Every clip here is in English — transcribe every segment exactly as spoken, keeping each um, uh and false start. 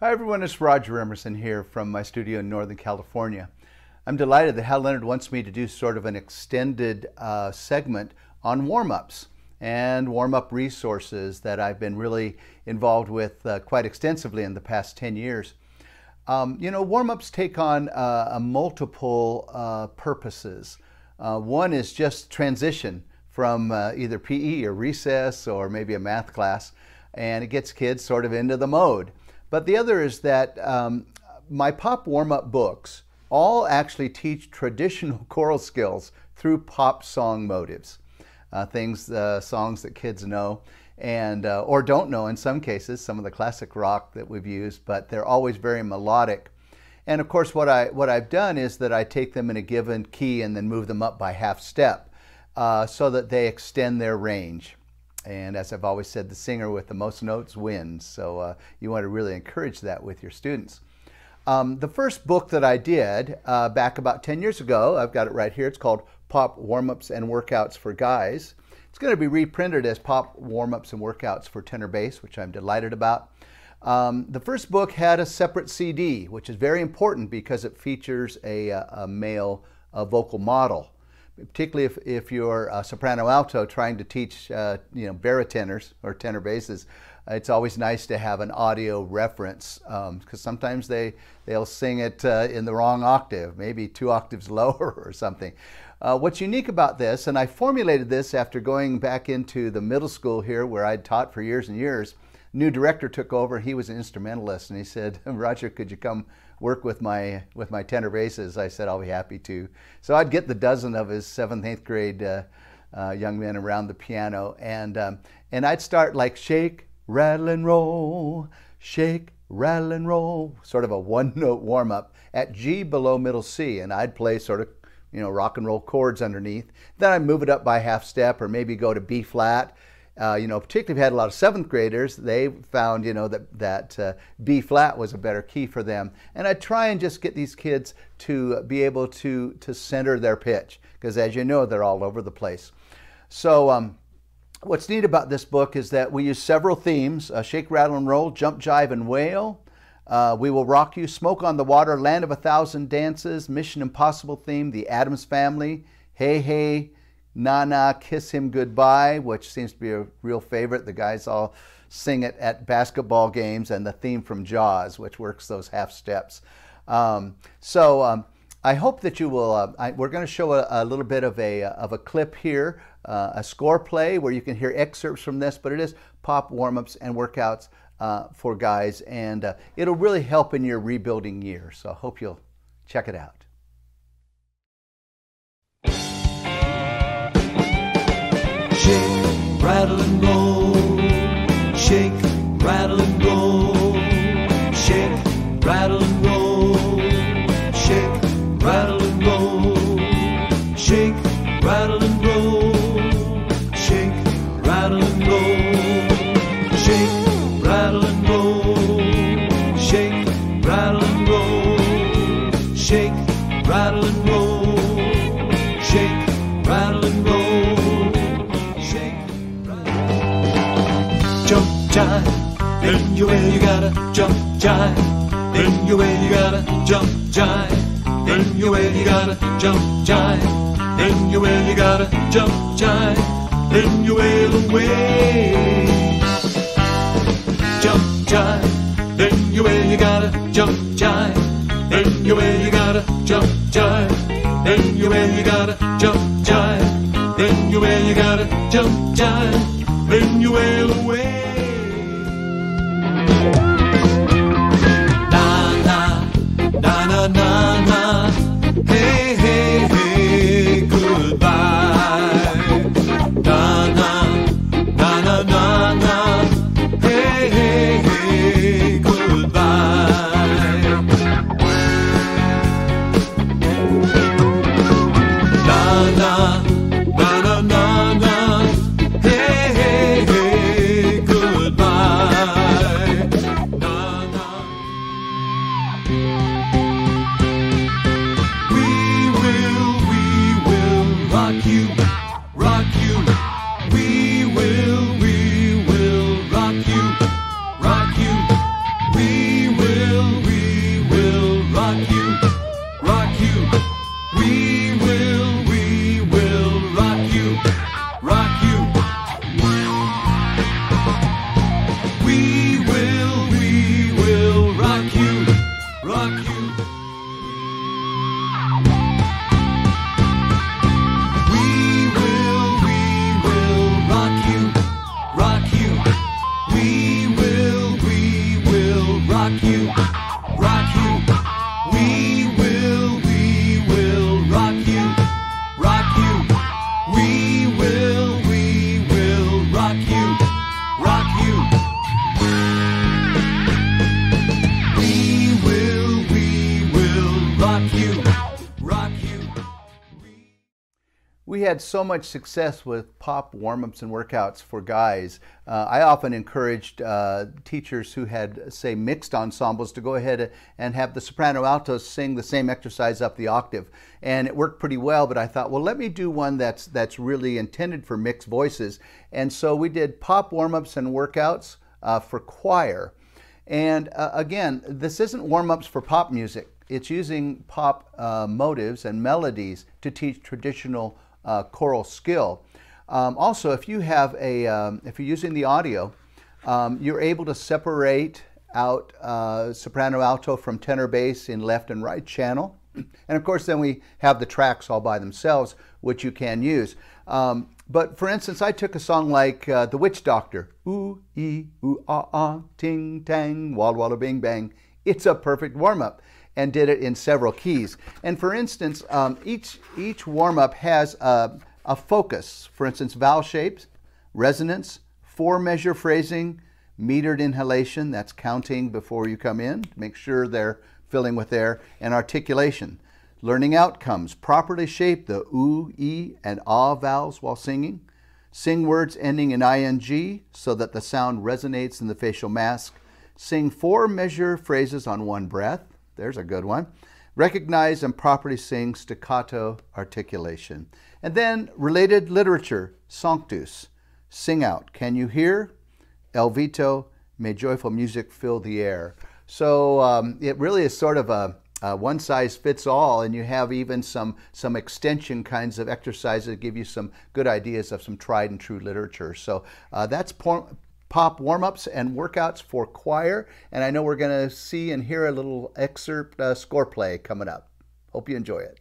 Hi everyone, it's Roger Emerson here from my studio in Northern California. I'm delighted that Hal Leonard wants me to do sort of an extended uh, segment on warm-ups and warm-up resources that I've been really involved with uh, quite extensively in the past ten years. Um, you know, warm-ups take on uh, a multiple uh, purposes. Uh, one is just transition from uh, either P E or recess or maybe a math class, and it gets kids sort of into the mode. But the other is that um, my pop warm-up books all actually teach traditional choral skills through pop song motives, uh, things, uh, songs that kids know and uh, or don't know in some cases, some of the classic rock that we've used, but they're always very melodic. And of course, what, I, what I've done is that I take them in a given key and then move them up by half step uh, so that they extend their range. And as I've always said, the singer with the most notes wins. So uh, you want to really encourage that with your students. Um, the first book that I did uh, back about ten years ago, I've got it right here. It's called Pop Warm-Ups and Workouts for Guys. It's going to be reprinted as Pop Warm-Ups and Workouts for Tenor Bass, which I'm delighted about. Um, the first book had a separate C D, which is very important because it features a, a male a vocal model, particularly if, if you're a soprano alto trying to teach uh, you know, baritenors or tenor basses. It's always nice to have an audio reference because um, sometimes they, they'll sing it uh, in the wrong octave, maybe two octaves lower or something. Uh, what's unique about this, and I formulated this after going back into the middle school here where I'd taught for years and years, new director took over, he was an instrumentalist, and he said, Roger, could you come work with my with my tenor basses? I said, I'll be happy to. So I'd get the dozen of his seventh, eighth grade uh, uh, young men around the piano, and, um, and I'd start like shake, rattle and roll, shake, rattle and roll, sort of a one-note warm-up at G below middle C, and I'd play sort of, you know, rock and roll chords underneath. Then I'd move it up by half step or maybe go to B flat. Uh, you know, particularly if we had a lot of seventh graders, they found, you know, that, that uh, B flat was a better key for them. And I try and just get these kids to be able to, to center their pitch, because as you know, they're all over the place. So um, what's neat about this book is that we use several themes, uh, Shake, Rattle and Roll, Jump, Jive and Wail, uh, We Will Rock You, Smoke on the Water, Land of a Thousand Dances, Mission Impossible theme, The Addams Family, Hey Hey, Na Na, Kiss Him Goodbye, which seems to be a real favorite. The guys all sing it at basketball games, and the theme from Jaws, which works those half steps. Um, so um, I hope that you will, uh, I, we're going to show a, a little bit of a, of a clip here, uh, a score play where you can hear excerpts from this, but it is Pop Warm-Ups and Workouts uh, for Guys, and uh, it'll really help in your rebuilding year. So I hope you'll check it out. Shake, rattle and roll, shake, rattle and roll, shake, rattle and roll, shake, rattle and roll, shake, rattle and roll, shake, rattle and roll, shake, rattle and roll, shake, rattle and roll, shake, rattle and roll, shake, rattle and roll. Jive, in your way you gotta jump, jive, in your way you gotta jump, jive, in your way you gotta jump, jive, in your way you gotta jump, jive, in your way the way. Jump, jive, in your way you gotta jump, jive, in your way you gotta jump, jive, in your way you gotta jump, jive, in your way you gotta jump, jive, in your way the way. Na na na na, hey hey hey, goodbye. Na na na na na na, hey hey hey, goodbye. Na na na na na na, hey hey hey, goodbye. had so much success with Pop Warm-Ups and Workouts for Guys, uh, I often encouraged uh, teachers who had, say, mixed ensembles to go ahead and have the soprano altos sing the same exercise up the octave. And it worked pretty well, but I thought, well, let me do one that's, that's really intended for mixed voices. And so we did Pop Warm-Ups and Workouts uh, for Choir. And uh, again, this isn't warm-ups for pop music. It's using pop uh, motives and melodies to teach traditional uh, choral skill. Um, also, if you have a, um, if you're using the audio, um, you're able to separate out uh, soprano alto from tenor bass in left and right channel. And of course, then we have the tracks all by themselves, which you can use. Um, But for instance, I took a song like uh, The Witch Doctor. Ooh, ee, ooh, ah, ah, ting, tang, walla, walla, bing, bang. It's a perfect warm-up, and did it in several keys. And for instance, um, each, each warm-up has a, a focus. For instance, vowel shapes, resonance, four-measure phrasing, metered inhalation, that's counting before you come in, make sure they're filling with air, and articulation. Learning outcomes, properly shape the oo, ee, and ah vowels while singing. Sing words ending in ing so that the sound resonates in the facial mask. Sing four measure phrases on one breath. There's a good one. Recognize and properly sing staccato articulation. And then related literature, Sanctus, Sing Out, Can You Hear? El Vito, May Joyful Music Fill the Air. So um, it really is sort of a Uh, one size fits all, and you have even some some extension kinds of exercises that give you some good ideas of some tried and true literature. So uh, that's Pop Warm-Ups and Workouts for Choir, and I know we're going to see and hear a little excerpt uh, score play coming up. Hope you enjoy it.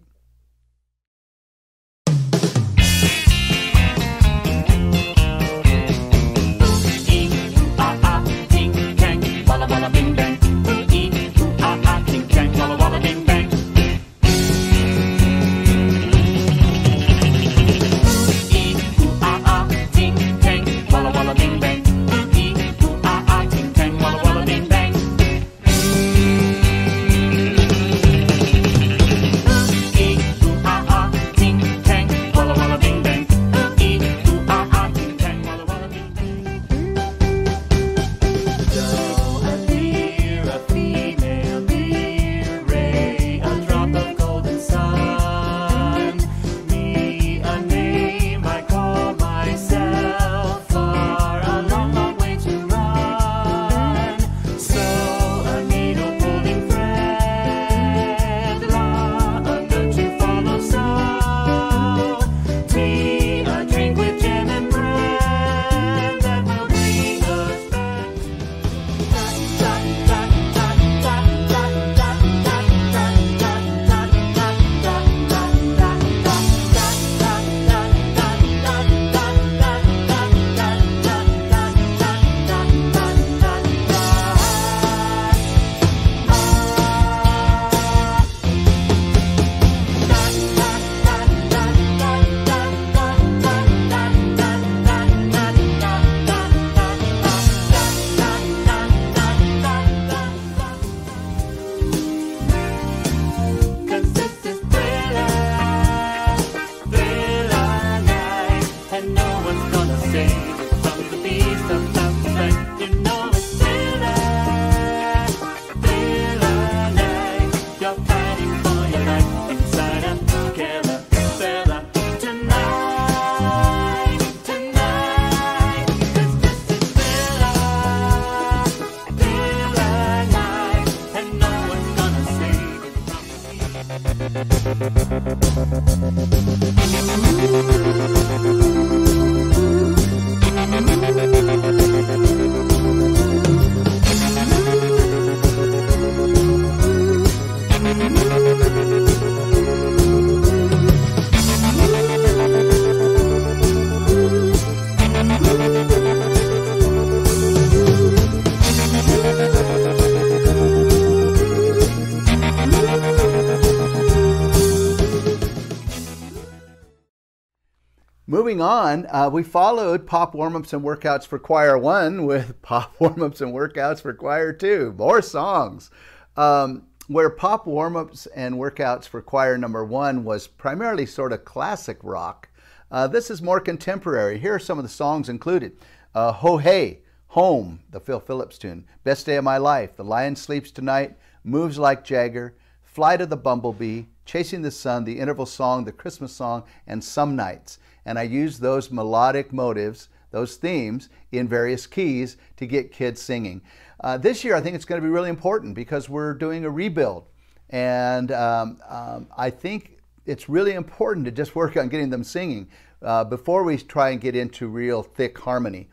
Moving on, uh, we followed Pop Warm-Ups and Workouts for Choir one with Pop Warm-Ups and Workouts for Choir two. More songs. Um, where Pop Warm-Ups and Workouts for Choir number one was primarily sort of classic rock, Uh, this is more contemporary. Here are some of the songs included. Uh, Ho Hey, Home, the Phil Phillips tune. Best Day of My Life, The Lion Sleeps Tonight, Moves Like Jagger, Flight of the Bumblebee, Chasing the Sun, The Interval Song, The Christmas Song, and Some Nights. And I use those melodic motives, those themes, in various keys to get kids singing. Uh, this year I think it's going to be really important because we're doing a rebuild. And um, um, I think it's really important to just work on getting them singing uh, before we try and get into real thick harmony.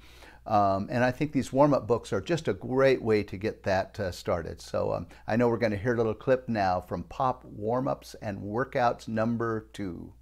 Um, and I think these warm-up books are just a great way to get that uh, started. So um, I know we're going to hear a little clip now from Pop Warm-Ups and Workouts number two.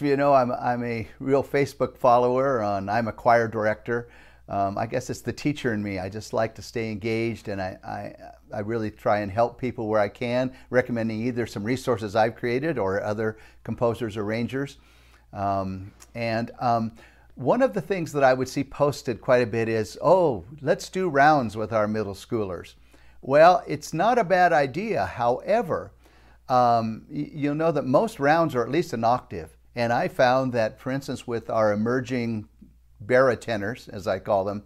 You know, I'm, I'm a real Facebook follower, and I'm a choir director. Um, I guess it's the teacher in me. I just like to stay engaged, and I, I, I really try and help people where I can, recommending either some resources I've created or other composers, arrangers. Um, and um, one of the things that I would see posted quite a bit is, oh, let's do rounds with our middle schoolers. Well, it's not a bad idea. However, um, you'll know that most rounds are at least an octave. And I found that, for instance, with our emerging barytenors, as I call them,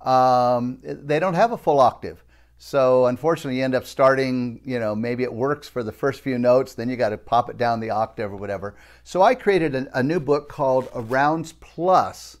um, they don't have a full octave. So unfortunately, you end up starting, you know, maybe it works for the first few notes, then you got to pop it down the octave or whatever. So I created a, a new book called Rounds Plus.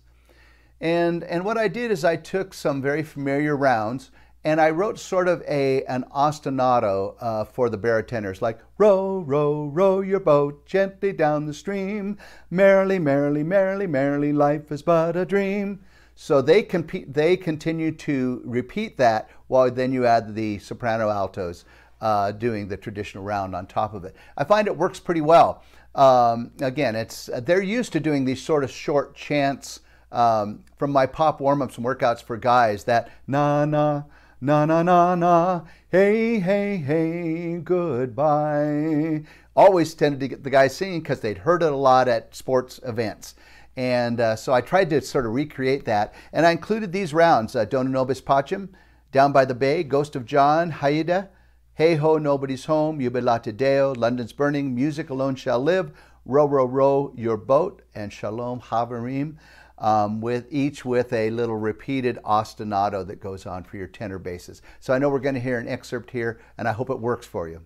And, and what I did is I took some very familiar rounds and I wrote sort of a, an ostinato uh, for the barytenors, like, row, row, row your boat gently down the stream. Merrily, merrily, merrily, merrily, life is but a dream. So they, compete, they continue to repeat that while then you add the soprano altos uh, doing the traditional round on top of it. I find it works pretty well. Um, again, it's, they're used to doing these sort of short chants um, from my Pop Warm-Ups and Workouts for Guys, that na-na, na na na na, hey, hey, hey, goodbye. Always tended to get the guys singing because they'd heard it a lot at sports events. And uh, so I tried to sort of recreate that. And I included these rounds, uh, Dona Nobis Pacem, Down by the Bay, Ghost of John, Haida, Hey Ho, Nobody's Home, Jubilate Deo, London's Burning, Music Alone Shall Live, Row, Row, Row, Your Boat, and Shalom Havarim, um, with each with a little repeated ostinato that goes on for your tenor basses. So I know we're going to hear an excerpt here, and I hope it works for you.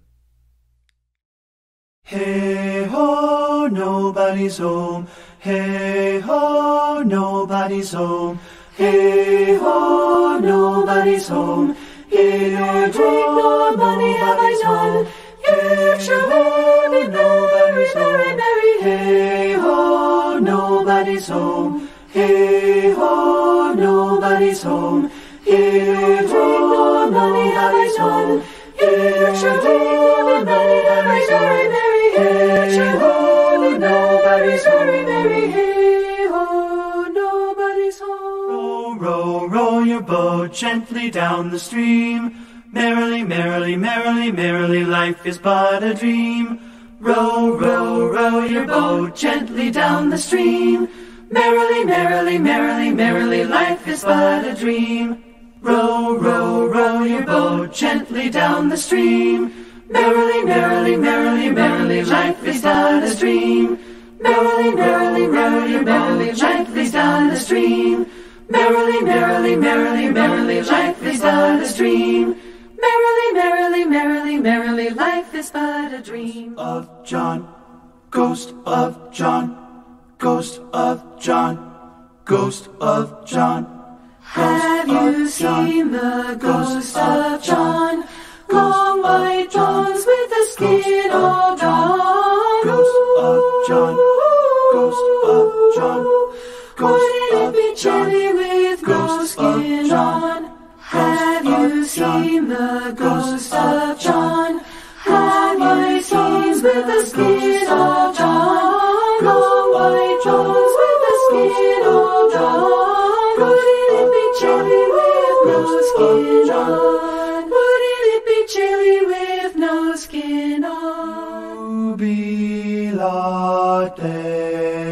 Hey ho, nobody's home. Hey ho, nobody's home. Hey ho, nobody's home. Eat or drink, nobody nobody's home. Get your home in nobody's merry, merry. Hey ho, nobody's home. Hey ho, nobody's home. Eat or drink, nobody nobody's home. Get your home in nobody's merry, merry. Hey ho, nobody's home, Mary. Hey ho, nobody's home. Row, row, row your boat gently down the stream. Merrily, merrily, merrily, merrily, life is but a dream. Row, row, row your boat gently down the stream. Merrily, merrily, merrily, merrily, life is but a dream. Row, row, row your boat gently down the stream. Merrily, merrily, merrily, merrily, life is down the stream. Merrily, merrily, merrily, merrily, life is down the stream. Merrily, merrily, merrily, merrily, life is down the stream. Merrily, merrily, merrily, merrily, life is but a dream. Of John, Ghost of John, Ghost of John, Ghost of John. Have you seen the Ghost of John? Long white Johns with the skin all drawn. Ghost of John, Ghost of John, Wouldn't it be chilly with ghost skin on? Have you seen the Ghost of John? Have you seen with the skin all drawn? Long white Johns with the skin all drawn. Wouldn't it be chilly with ghost skin on? Chilly with no skin on. Jubilate,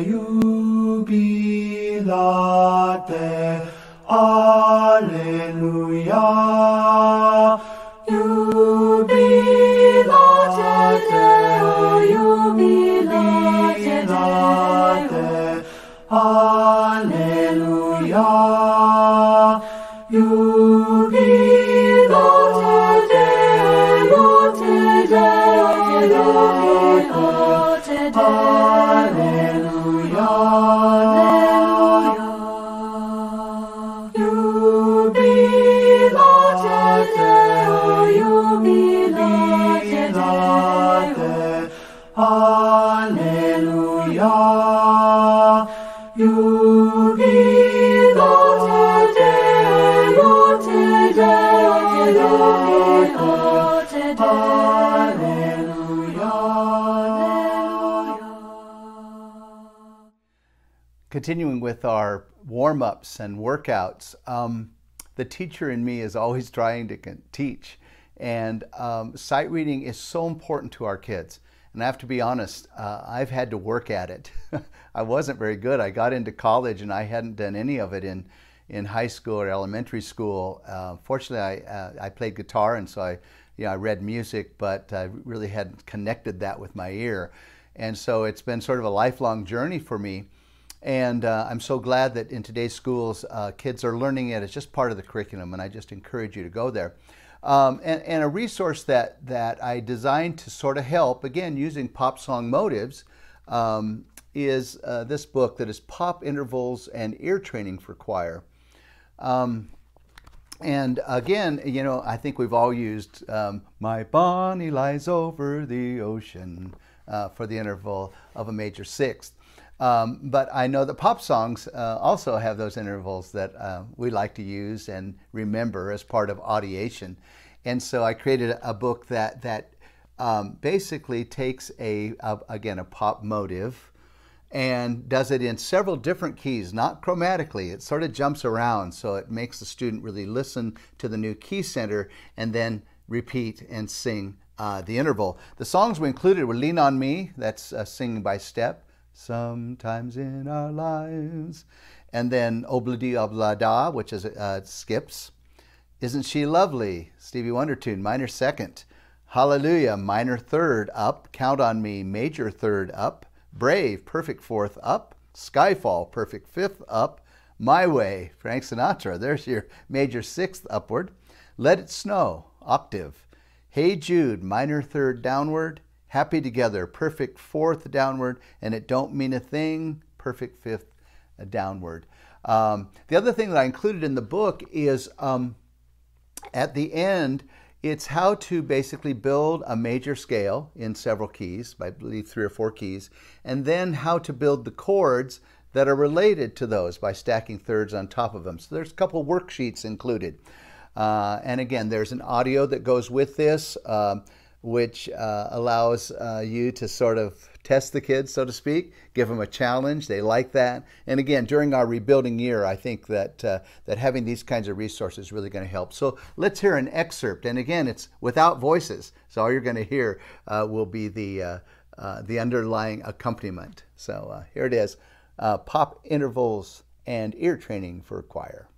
jubilate, Alleluia. Jubilate, jubilate, Alleluia. Continuing with our warm-ups and workouts, um, the teacher in me is always trying to teach, and um, sight reading is so important to our kids. And I have to be honest, uh, I've had to work at it. I wasn't very good. I got into college and I hadn't done any of it in, in high school or elementary school. Uh, fortunately, I, uh, I played guitar, and so I, you know, I read music, but I really hadn't connected that with my ear. And so it's been sort of a lifelong journey for me. And uh, I'm so glad that in today's schools, uh, kids are learning it. It's just part of the curriculum, and I just encourage you to go there. Um, and, and a resource that, that I designed to sort of help, again, using pop song motives, um, is uh, this book that is Pop Intervals and Ear Training for Choir. Um, and again, you know, I think we've all used um, My Bonnie Lies Over the Ocean uh, for the interval of a major sixth. Um, but I know that pop songs uh, also have those intervals that uh, we like to use and remember as part of audiation. And so I created a book that, that um, basically takes a, a, again, a pop motive and does it in several different keys, not chromatically. It sort of jumps around, so it makes the student really listen to the new key center and then repeat and sing uh, the interval. The songs we included were Lean on Me, that's uh, Singing by Step, Sometimes in Our Lives, and then Obladi Oblada, which is uh, Skips, Isn't She Lovely, Stevie Wonder tune, minor second, Hallelujah, minor third up, Count on Me, major third up, Brave, perfect fourth up, Skyfall, perfect fifth up, My Way, Frank Sinatra, there's your major sixth upward, Let It Snow, octave, Hey Jude, minor third downward, Happy Together, perfect fourth downward, and It Don't Mean a Thing, perfect fifth downward. Um, the other thing that I included in the book is um, at the end, it's how to basically build a major scale in several keys, I believe three or four keys, and then how to build the chords that are related to those by stacking thirds on top of them. So there's a couple worksheets included. Uh, and again, there's an audio that goes with this, um, which uh, allows uh, you to sort of test the kids, so to speak, give them a challenge. They like that. And again, during our rebuilding year, I think that, uh, that having these kinds of resources is really going to help. So let's hear an excerpt. And again, it's without voices. So all you're going to hear uh, will be the, uh, uh, the underlying accompaniment. So uh, here it is, uh, Pop Intervals and Ear Training for Choir.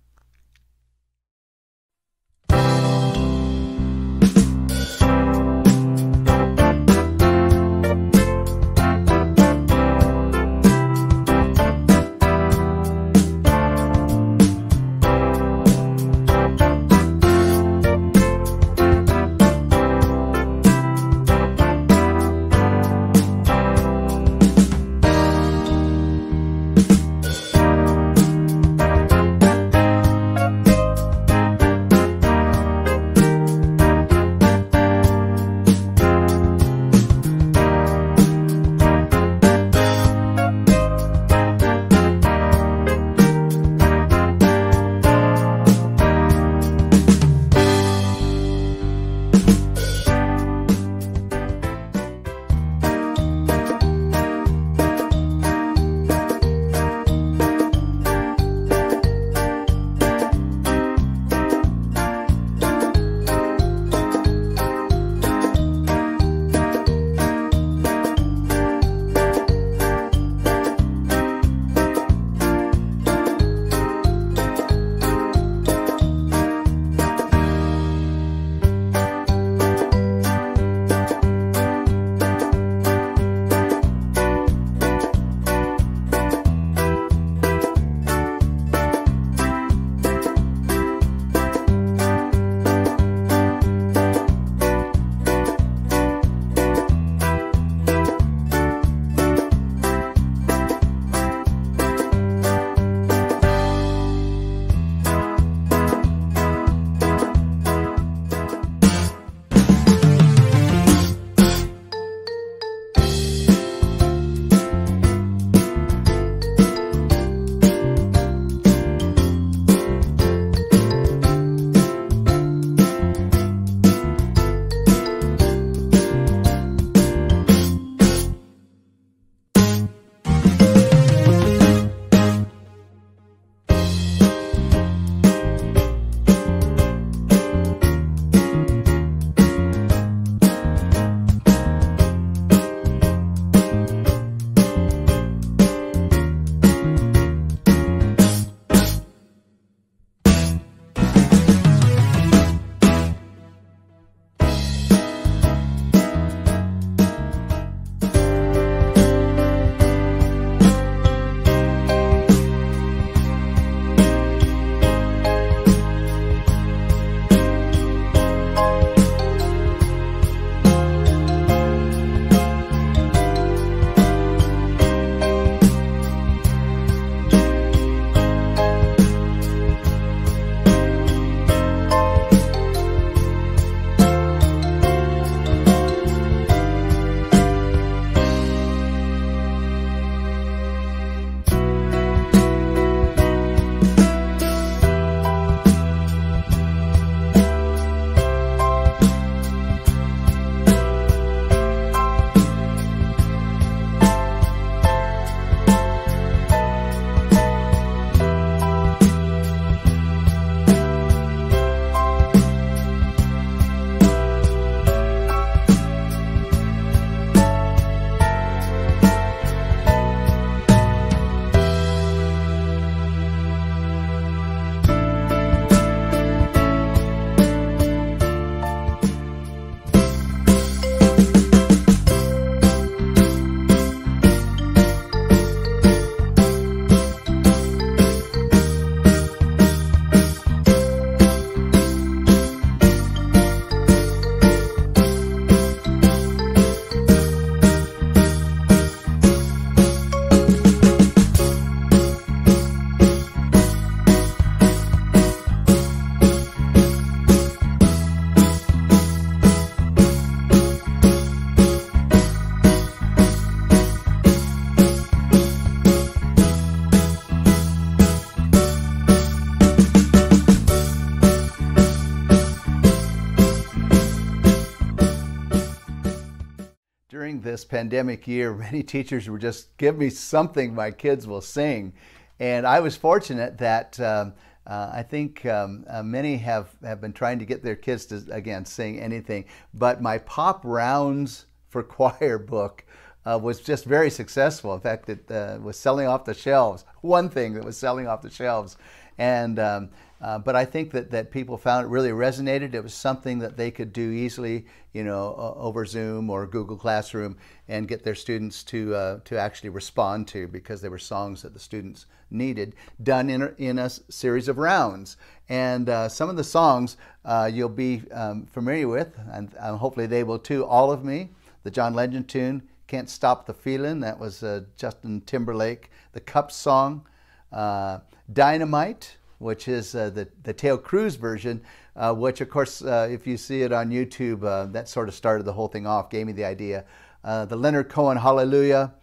During this pandemic year, many teachers were just, give me something my kids will sing. And I was fortunate that um, uh, I think um, uh, many have, have been trying to get their kids to, again, sing anything. But my Pop Rounds for Choir book uh, was just very successful. In fact, it uh, was selling off the shelves. One thing that was selling off the shelves. And, um, uh, but I think that, that people found it really resonated. It was something that they could do easily, you know, uh, over Zoom or Google Classroom, and get their students to, uh, to actually respond to, because they were songs that the students needed, done in a, in a series of rounds. And uh, some of the songs uh, you'll be um, familiar with, and um, hopefully they will too. All of Me, the John Legend tune, Can't Stop the Feelin', that was uh, Justin Timberlake, the Cup song, Uh, Dynamite, which is uh, the, the Tail Cruise version, uh, which of course, uh, if you see it on YouTube, uh, that sort of started the whole thing off, gave me the idea. Uh, the Leonard Cohen Hallelujah,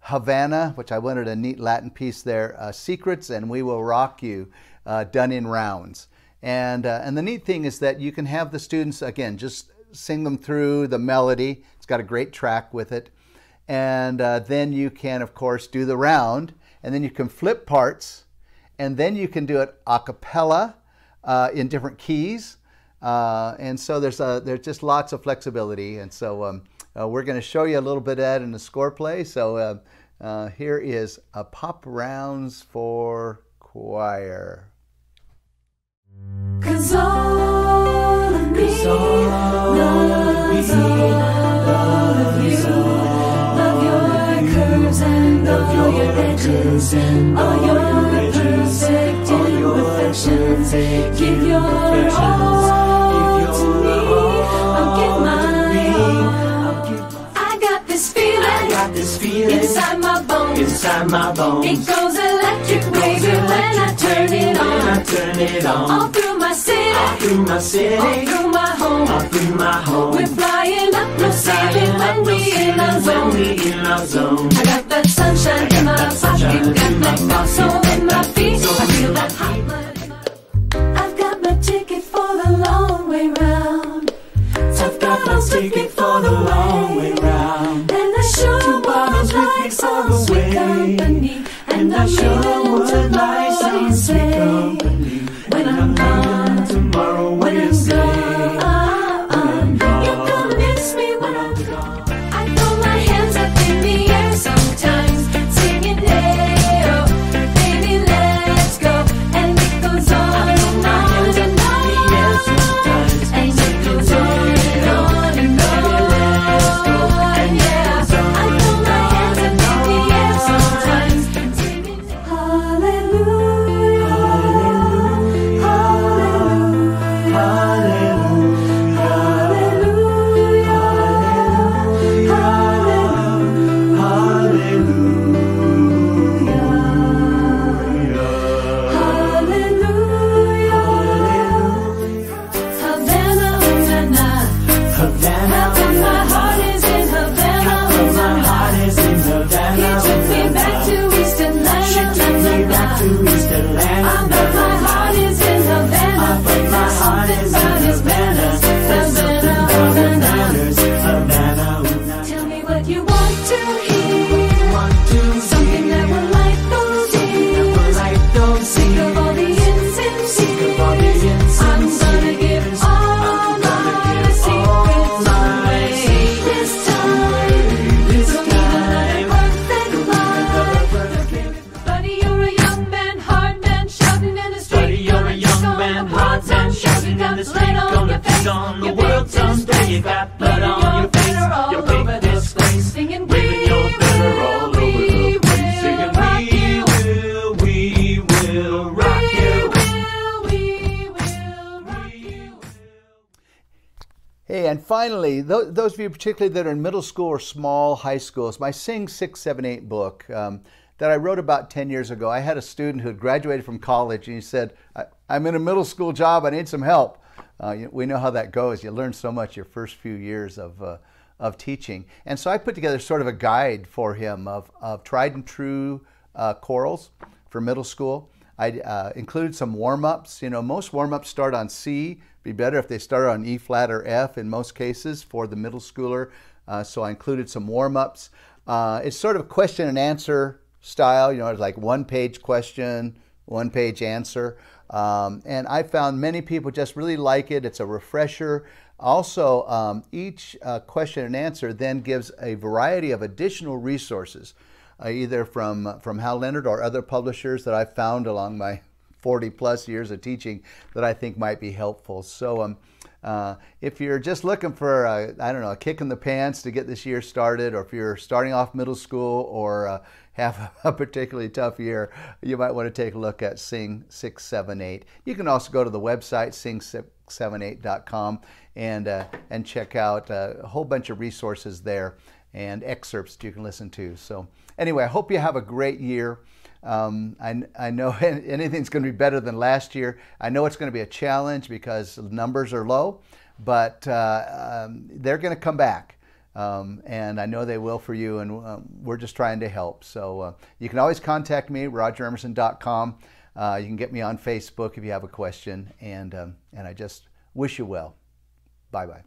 Havana, which I wanted a neat Latin piece there, uh, Secrets, and We Will Rock You, uh, done in rounds. And, uh, and the neat thing is that you can have the students, again, just sing them through the melody. It's got a great track with it. And uh, then you can, of course, do the round. And then you can flip parts, and then you can do it a cappella uh, in different keys. Uh, and so there's, a, there's just lots of flexibility. And so um, uh, we're going to show you a little bit of that in the score play. So uh, uh, here is a Pop Rounds for Choir. 'Cause all of me, 'cause all of me, love you, love your curves and all your edges, all your perfect imperfections. Give your all to me, I'll give mine. I got this feeling, I got this feeling inside my bones, inside my bones. It goes electric, baby, when I turn it on, I turn it on. All through my city, all through my city, all through my home, all through my home. We're flying up, no ceiling when we in our zone, when we in our zone. I got that sunshine in my pocket, got that gospel in my feet. I feel that hot blood in my bones. I've got my ticket for the long way round. I've got my ticket for the long way round. And I sure would like some sweet company. And I sure would like some sweet company. When I'm gone tomorrow, when I'm gone, I'm gone. You're gonna miss me when I'm gone. I throw my hands up in the air sometimes, singing hey ho, baby let's go. And it goes on and on and on, and it goes on and on and on. And yeah, I throw my hands up in the air sometimes, singing hallelujah. And finally, those of you particularly that are in middle school or small high schools, my Sing six seven eight book um, that I wrote about ten years ago, I had a student who had graduated from college and he said, I, I'm in a middle school job, I need some help. Uh, you, we know how that goes. You learn so much your first few years of, uh, of teaching. And so I put together sort of a guide for him of, of tried and true uh, chorals for middle school. I uh, included some warm-ups. You know, most warm-ups start on C. It'd be better if they started on E flat or F in most cases for the middle schooler. Uh, so I included some warm-ups. Uh, it's sort of question and answer style. You know, it's like one-page question, one-page answer. Um, and I found many people just really like it. It's a refresher. Also, um, each uh, question and answer then gives a variety of additional resources, uh, either from, from Hal Leonard or other publishers that I've found along my forty plus years of teaching that I think might be helpful. So um, uh, if you're just looking for, a, I don't know, a kick in the pants to get this year started, or if you're starting off middle school or uh, have a particularly tough year, you might want to take a look at Sing six seven eight. You can also go to the website, sing six seven eight dot com, and, uh, and check out uh, a whole bunch of resources there and excerpts you can listen to. So anyway, I hope you have a great year. Um, I, I know anything's going to be better than last year. I know it's going to be a challenge because numbers are low, but uh, um, they're going to come back. Um, and I know they will for you, and um, we're just trying to help. So uh, you can always contact me, roger emerson dot com. Uh, you can get me on Facebook if you have a question, and, um, and I just wish you well. Bye-bye.